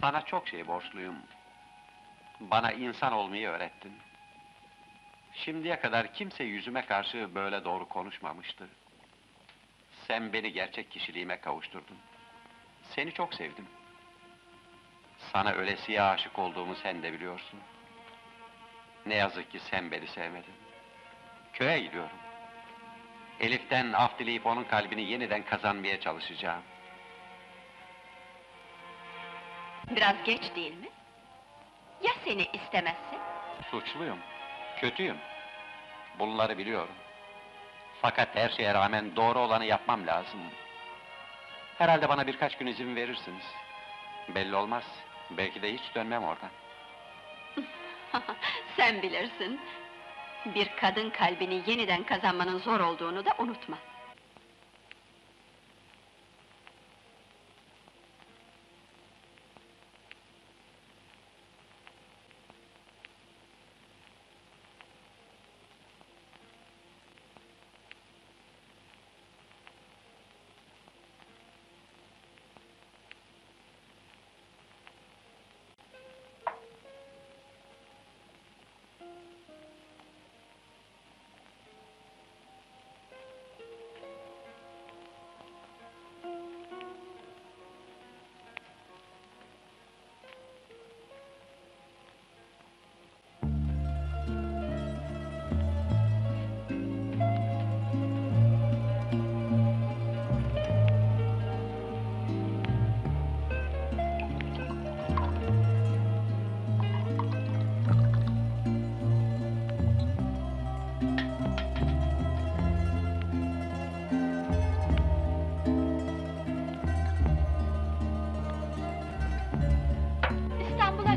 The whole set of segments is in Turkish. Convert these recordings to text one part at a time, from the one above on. Sana çok şey borçluyum. Bana insan olmayı öğrettin. Şimdiye kadar kimse yüzüme karşı böyle doğru konuşmamıştı. Sen beni gerçek kişiliğime kavuşturdun. Seni çok sevdim. Sana ölesiye aşık olduğumu sen de biliyorsun. Ne yazık ki sen beni sevmedin. Köye gidiyorum. Elif'ten af dileyip onun kalbini yeniden kazanmaya çalışacağım. Biraz geç değil mi? Ya seni istemezse? Suçluyum, kötüyüm. Bunları biliyorum. Fakat her şeye rağmen doğru olanı yapmam lazım. Herhalde bana birkaç gün izin verirsiniz. Belli olmaz, belki de hiç dönmem oradan. Sen bilirsin. Bir kadın kalbini yeniden kazanmanın zor olduğunu da unutma.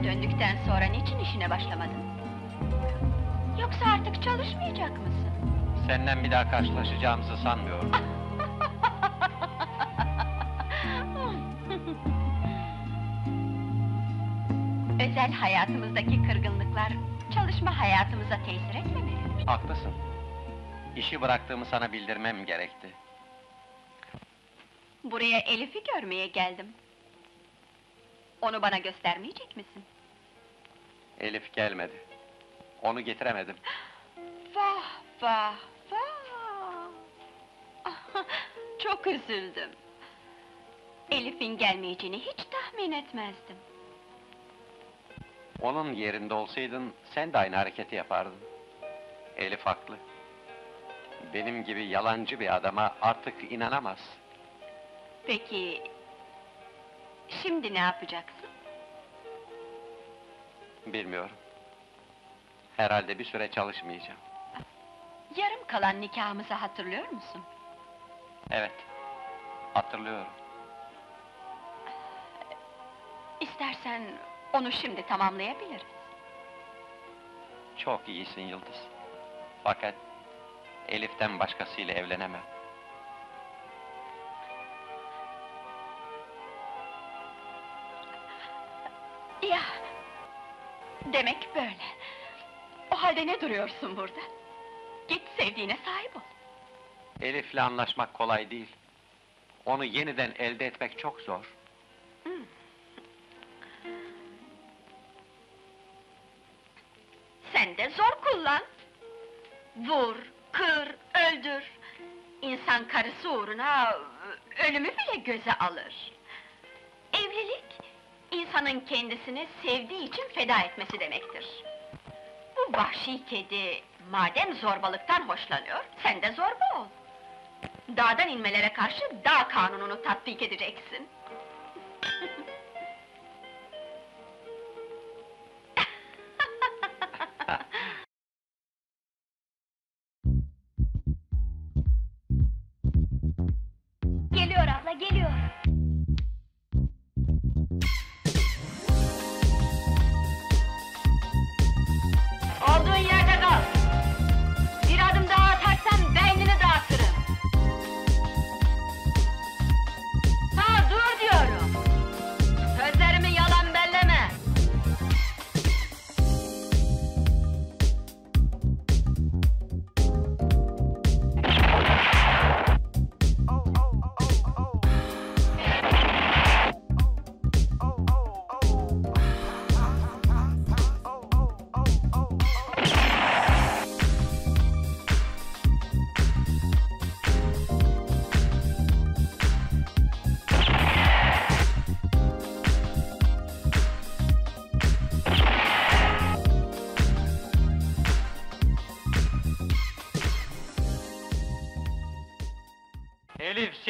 Döndükten sonra niçin işine başlamadın? Yoksa artık çalışmayacak mısın? Senden bir daha karşılaşacağımızı sanmıyorum. Özel hayatımızdaki kırgınlıklar çalışma hayatımıza tesir etmemeli. Haklısın. İşi bıraktığımı sana bildirmem gerekti. Buraya Elif'i görmeye geldim. Onu bana göstermeyecek misin? Elif gelmedi. Onu getiremedim. Vah vah vah! Çok üzüldüm. Elif'in gelmeyeceğini hiç tahmin etmezdim. Onun yerinde olsaydın, sen de aynı hareketi yapardın. Elif haklı. Benim gibi yalancı bir adama artık inanamaz. Peki, şimdi ne yapacaksın? Bilmiyorum. Herhalde bir süre çalışmayacağım. Yarım kalan nikahımızı hatırlıyor musun? Evet, hatırlıyorum. İstersen onu şimdi tamamlayabiliriz. Çok iyisin Yıldız. Fakat Elif'ten başkasıyla evlenemem. Ya, demek böyle. O halde ne duruyorsun burada? Git sevdiğine sahip ol. Elif'le anlaşmak kolay değil. Onu yeniden elde etmek çok zor. Sen de zor kullan. Vur, kır, öldür. İnsan karısı uğruna ölümü bile göze alır. Evlilik, İnsanın kendisini sevdiği için feda etmesi demektir. Bu vahşi kedi, madem zorbalıktan hoşlanıyor, sen de zorba ol. Dağdan inmelere karşı dağ kanununu tatbik edeceksin. Geliyor abla, geliyor. Dur diyorum!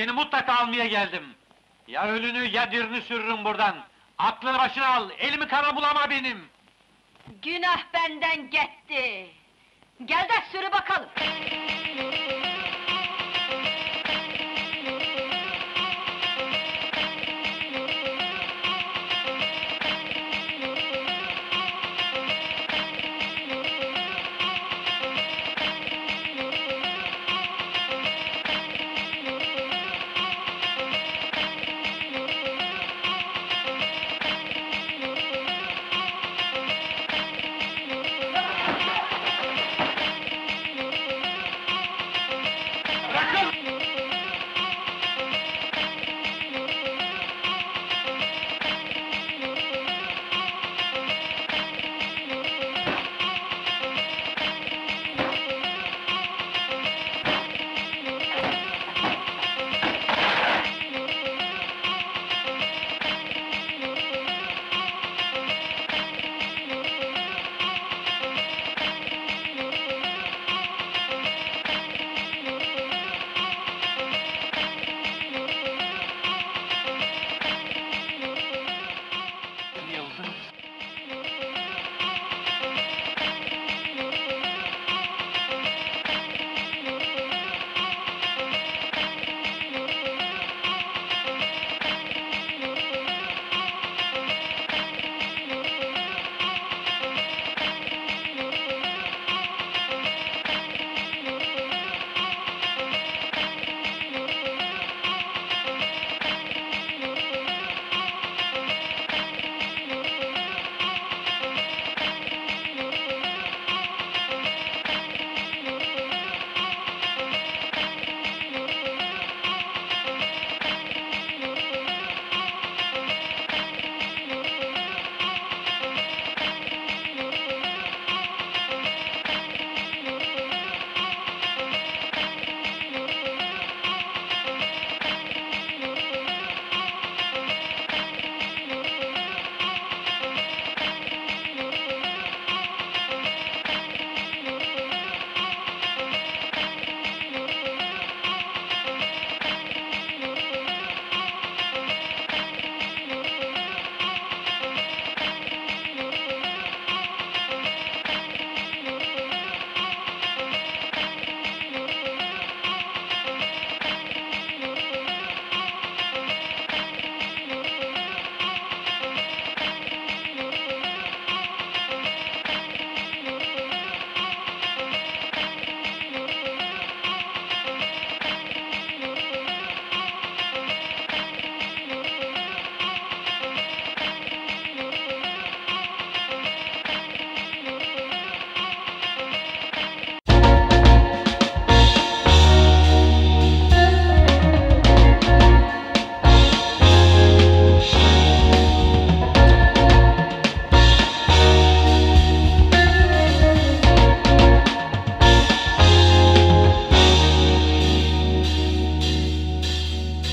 Seni mutlaka almaya geldim. Ya ölünü ya dirini sürürüm buradan. Aklını başına al, elimi kara bulama benim! Günah benden gitti! Gel de sürü bakalım!